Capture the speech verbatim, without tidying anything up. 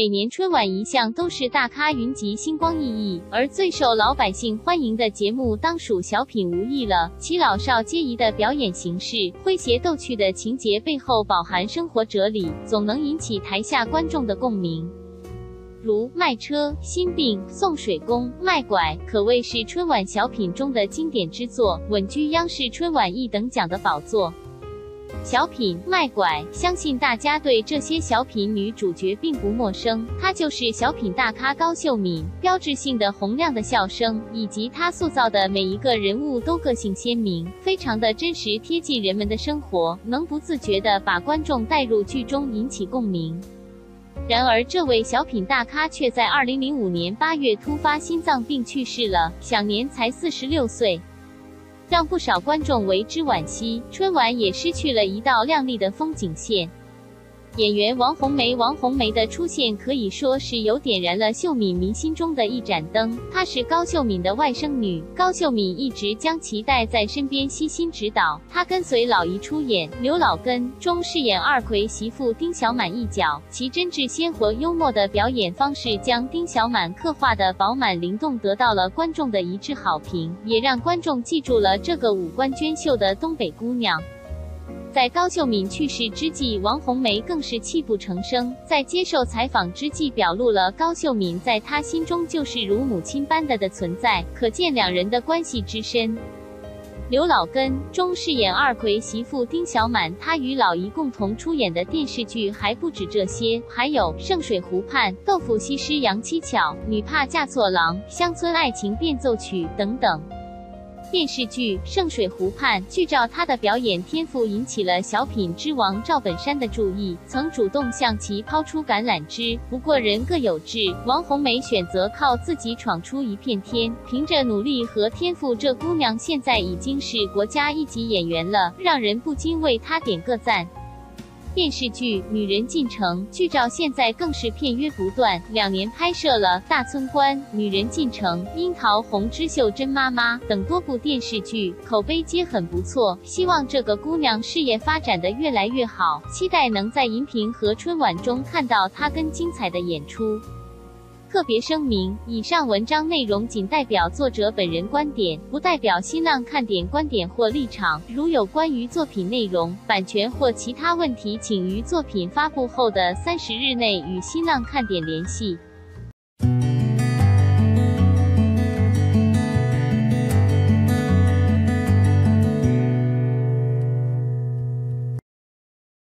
每年春晚一向都是大咖云集，星光熠熠，而最受老百姓欢迎的节目当属小品无疑了。其老少皆宜的表演形式，诙谐逗趣的情节背后饱含生活哲理，总能引起台下观众的共鸣。 如卖车、心病、送水工、卖拐，可谓是春晚小品中的经典之作，稳居央视春晚一等奖的宝座。小品卖拐，相信大家对这些小品女主角并不陌生，她就是小品大咖高秀敏，标志性的洪亮的笑声，以及她塑造的每一个人物都个性鲜明，非常的真实贴近人们的生活，能不自觉地把观众带入剧中，引起共鸣。 然而，这位小品大咖却在二零零五年八月突发心脏病去世了，享年才四十六岁，让不少观众为之惋惜。春晚也失去了一道亮丽的风景线。演员王红梅，王红梅的出现可以说是有点燃了秀敏迷心中的一盏灯。她是高秀敏的外甥女，高秀敏一直将其带在身边，悉心指导。她跟随老姨出演《刘老根》中饰演二奎媳妇丁小满一角，其真挚、鲜活、幽默的表演方式将丁小满刻画的饱满灵动，得到了观众的一致好评，也让观众记住了这个五官娟秀的东北姑娘。 在高秀敏去世之际，王红梅更是泣不成声。在接受采访之际，表露了高秀敏在她心中就是如母亲般的的存在，可见两人的关系之深。刘老根中饰演二奎媳妇丁小满，她与老姨共同出演的电视剧还不止这些，还有《圣水湖畔》《豆腐西施杨七巧》《女怕嫁错郎》《乡村爱情变奏曲》等等。 电视剧《圣水湖畔》剧照他的表演天赋，引起了小品之王赵本山的注意，曾主动向其抛出橄榄枝。不过人各有志，王红梅选择靠自己闯出一片天。凭着努力和天赋，这姑娘现在已经是国家一级演员了，让人不禁为她点个赞。 电视剧《女人进城》剧照现在更是片约不断，两年拍摄了《大村官》《女人进城》《樱桃红之袖珍妈妈》等多部电视剧，口碑皆很不错。希望这个姑娘事业发展得越来越好，期待能在荧屏和春晚中看到她更精彩的演出。 特别声明：以上文章内容仅代表作者本人观点，不代表新浪看点观点或立场。如有关于作品内容、版权或其他问题，请于作品发布后的三十日内与新浪看点联系。